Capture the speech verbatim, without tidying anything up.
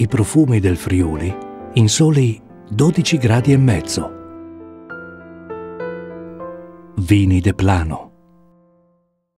i profumi del Friuli in soli dodici gradi e mezzo. Vini de Plano.